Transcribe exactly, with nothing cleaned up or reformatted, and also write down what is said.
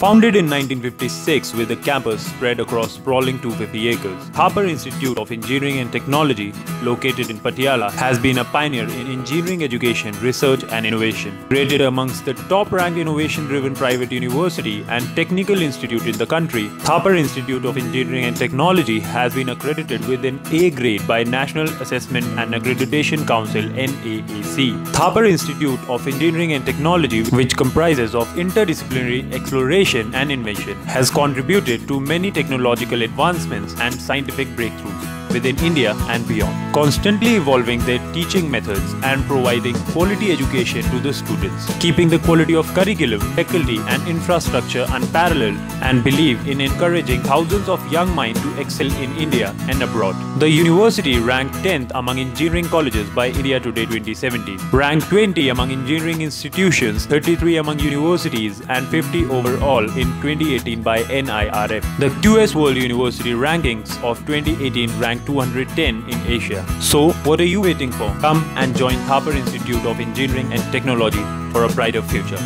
Founded in nineteen fifty-six with a campus spread across sprawling two hundred fifty acres, Thapar Institute of Engineering and Technology, located in Patiala, has been a pioneer in engineering education, research and innovation. Rated amongst the top-ranked innovation-driven private university and technical institute in the country, Thapar Institute of Engineering and Technology has been accredited with an A grade by National Assessment and Accreditation Council N A A C. Thapar Institute of Engineering and Technology, which comprises of interdisciplinary exploration and invention, has contributed to many technological advancements and scientific breakthroughs within India and beyond, constantly evolving their teaching methods and providing quality education to the students, keeping the quality of curriculum, faculty and infrastructure unparalleled, and believe in encouraging thousands of young minds to excel in India and abroad. The university ranked tenth among engineering colleges by India Today twenty seventeen, ranked twenty among engineering institutions, thirty-three among universities and fifty overall in twenty eighteen by N I R F. The Q S World University Rankings of twenty eighteen ranked two hundred ten in Asia. So, what are you waiting for? Come and join Thapar Institute of Engineering and Technology for a brighter future.